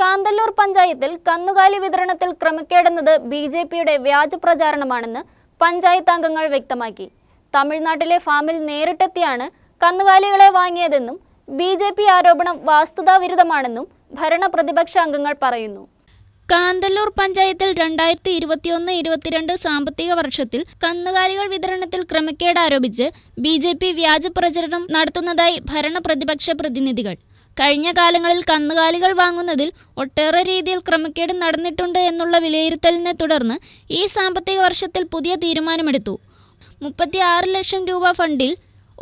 കാന്തല്ലൂർ പഞ്ചായത്തിൽ കന്നുകാലി വിതരണത്തിൽ ക്രമക്കേടെന്നത് ബിജെപിയുടെ വ്യാജ പ്രചാരണമാണെന്ന് പഞ്ചായത്ത് അംഗങ്ങൾ വ്യക്തമാക്കി. തമിഴ്നാട്ടിലെ ഫാമിൽ നേരിട്ടെത്തിയാണ് കന്നുകാലികളെ വാങ്ങിയതെന്നും ബിജെപി ആരോപണം വാസ്തുതാവിരുദ്ധമാണെന്നും ഭരണ പ്രതിപക്ഷ അംഗങ്ങൾ പറയുന്നു. കാന്തല്ലൂർ പഞ്ചായത്തിൽ 2021-22 സാമ്പത്തിക വർഷത്തിൽ കന്നുകാലികൾ വിതരണത്തിൽ ക്രമക്കേട് ആരോപിച്ച് ബിജെപി വ്യാജ പ്രചരണം നടത്തുന്നതായി ഭരണ പ്രതിപക്ഷ പ്രതിനിധികൾ. കഴിഞ്ഞ കാലങ്ങളിൽ കന്നുകാലികൾ വാങ്ങുന്നതിൽ ഒട്ടേറെ രീതിയിൽ ക്രമക്കേട് നടന്നിട്ടുണ്ട് എന്നുള്ള വിലയിരുത്തലിനെ തുടർന്ന് ഈ സാമ്പത്തിക വർഷത്തിൽ പുതിയ തീരുമാനമെടുത്തു. 36 ലക്ഷം രൂപ ഫണ്ടിൽ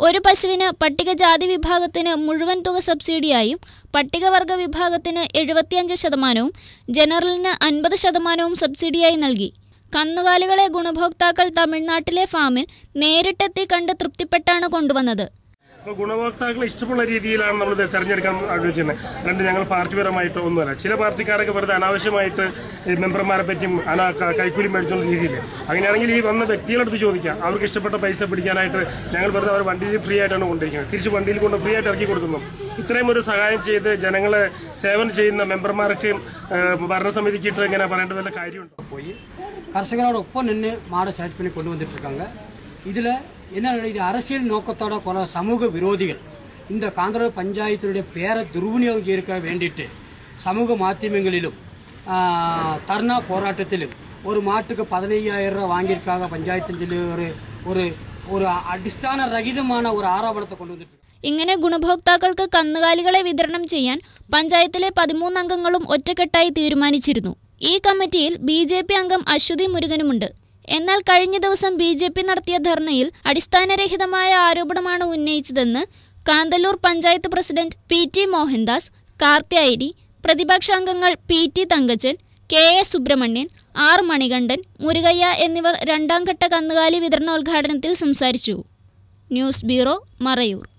ഒരു പശുവിന് പട്ടികജാതി വിഭാഗത്തിന് മുഴുവൻ തുക സബ്സിഡിയായും, പട്ടികവർഗ വിഭാഗത്തിന് 75% ജനറലിന് 50% സബ്സിഡിയായി നൽകി. കന്നുകാലികളെ ഗുണഭോക്താക്കൾ തമിഴ്നാട്ടിലെ ഫാമിൽ നേരിട്ടെത്തി കണ്ട് തൃപ്തിപ്പെട്ടാണ് കൊണ്ടുവന്നത്. ഗുണഭോക്താക്കളെ ഇഷ്ടമുള്ള രീതിയിലാണ് നമ്മൾ തെരഞ്ഞെടുക്കാൻ ആഗ്രഹിക്കുന്നത്. രണ്ട് ഞങ്ങൾ പാർട്ടിപരമായിട്ട് ഒന്നുമല്ല. ചില പാർട്ടിക്കാരൊക്കെ വെറുതെ അനാവശ്യമായിട്ട് മെമ്പർമാരെ പറ്റിയും കൈക്കൂലി മേടിച്ചുള്ള രീതിയിൽ, അങ്ങനെയാണെങ്കിൽ ഈ വന്ന വ്യക്തികളെടുത്ത് ചോദിക്കാം. അവർക്ക് ഇഷ്ടപ്പെട്ട പൈസ പിടിക്കാനായിട്ട് ഞങ്ങൾ വെറുതെ അവർ വണ്ടിയിൽ ഫ്രീ ആയിട്ടാണ് കൊണ്ടിരിക്കുന്നത്. തിരിച്ച് വണ്ടിയിൽ കൊണ്ട് ഫ്രീ ആയിട്ട് ഇറക്കി കൊടുക്കുന്നു. ഇത്രയും ഒരു സഹായം ചെയ്ത് ജനങ്ങളെ സേവനം ചെയ്യുന്ന മെമ്പർമാർക്ക് ഭരണസമിതിക്കിട്ട് ഇങ്ങനെ പറയേണ്ട വല്ല കാര്യമുണ്ടോ? പോയി കർഷകരോടൊപ്പം നിന്ന് മാട ഷാറ്റ്പിനെ കൊണ്ടുവന്നിട്ടിരിക്കാങ്ക. ഇതിൽ என்ன, இது அரசியல் நோக்கத்தோட பல சமூக விரோதிகள் இந்த காந்தல்லூர் பஞ்சாயத்தினுடைய பேரை துர்விநியோகம் செய்ய வேண்டிட்டு சமூக மாத்தியமங்களிலும் தர்ணா போராட்டத்திலும் ஒரு மாட்டுக்கு 15,000 ரூபா வாங்கியிருக்காங்க. பஞ்சாயத்தின் சொல்லி ஒரு ஒரு ஒரு അടിസ്ഥാന രഹിതமான ഒരു ആരോപണത്തെ കൊണ്ടുവന്നിട്ടുണ്ട്. ഇങ്ങനെ ഗുണഭോക്താക്കൾക്ക് കന്നുകാലികളെ വിതരണം ചെയ്യാൻ പഞ്ചായത്തിലെ 13 അംഗങ്ങളും ഒറ്റക്കെട്ടായി തീരുമാനിച്ചിരുന്നു. ഈ കമ്മിറ്റിയിൽ ബിജെപി അംഗം അശ്വതി മുരുകനുമുണ്ട്. എന്നാൽ കഴിഞ്ഞ ദിവസം ബിജെപി നടത്തിയ ധർണയിൽ അടിസ്ഥാനരഹിതമായ ആരോപണമാണ് ഉന്നയിച്ചതെന്ന് കാന്തല്ലൂർ പഞ്ചായത്ത് പ്രസിഡന്റ് PT മോഹൻദാസ്, കാർത്തിയായി പ്രതിപക്ഷാംഗങ്ങൾ PT Thankachan, KA Subramanian, R Manikandan, Murugaiah എന്നിവർ രണ്ടാംഘട്ട കന്നുകാലി വിതരണോദ്ഘാടനത്തിൽ സംസാരിച്ചു. News bureau, Marayur.